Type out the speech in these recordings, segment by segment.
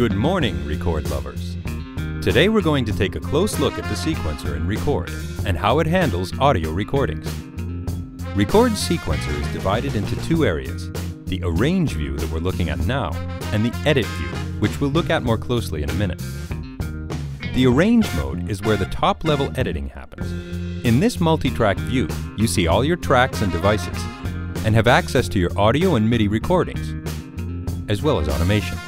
Good morning, record lovers. Today we're going to take a close look at the sequencer in Record and how it handles audio recordings. Record's sequencer is divided into two areas, the Arrange view that we're looking at now and the Edit view, which we'll look at more closely in a minute. The Arrange mode is where the top-level editing happens. In this multi-track view, you see all your tracks and devices and have access to your audio and MIDI recordings, as well as automation.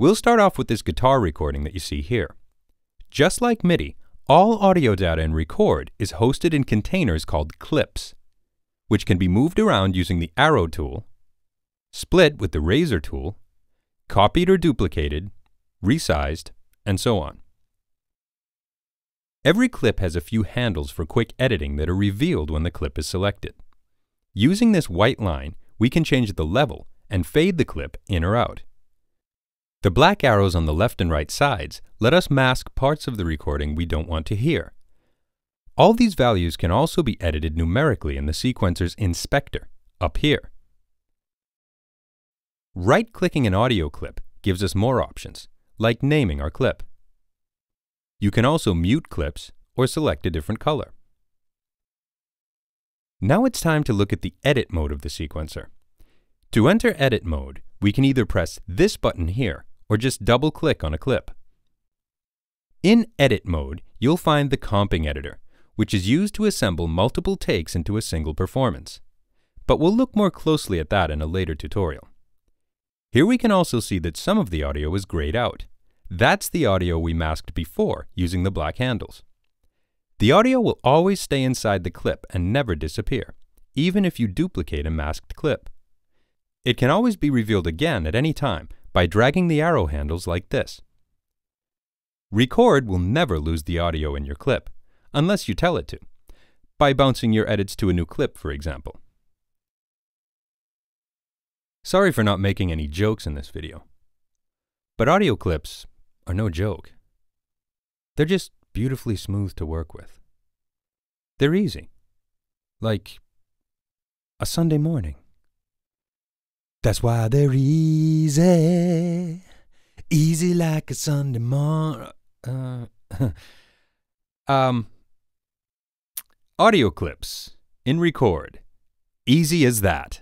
We'll start off with this guitar recording that you see here. Just like MIDI, all audio data in Record is hosted in containers called clips, which can be moved around using the arrow tool, split with the razor tool, copied or duplicated, resized, and so on. Every clip has a few handles for quick editing that are revealed when the clip is selected. Using this white line, we can change the level and fade the clip in or out. The black arrows on the left and right sides let us mask parts of the recording we don't want to hear. All these values can also be edited numerically in the sequencer's inspector, up here. Right-clicking an audio clip gives us more options, like naming our clip. You can also mute clips or select a different color. Now it's time to look at the edit mode of the sequencer. To enter edit mode, we can either press this button here or just double-click on a clip. In edit mode, you'll find the comping editor, which is used to assemble multiple takes into a single performance. But we'll look more closely at that in a later tutorial. Here we can also see that some of the audio is grayed out. That's the audio we masked before using the black handles. The audio will always stay inside the clip and never disappear, even if you duplicate a masked clip. It can always be revealed again at any time by dragging the arrow handles like this. Record will never lose the audio in your clip, unless you tell it to, by bouncing your edits to a new clip, for example. Sorry for not making any jokes in this video, but audio clips are no joke. They're just beautifully smooth to work with. They're easy, like a Sunday morning. That's why they're easy, easy like a Sunday morning. Audio clips in Record, easy as that.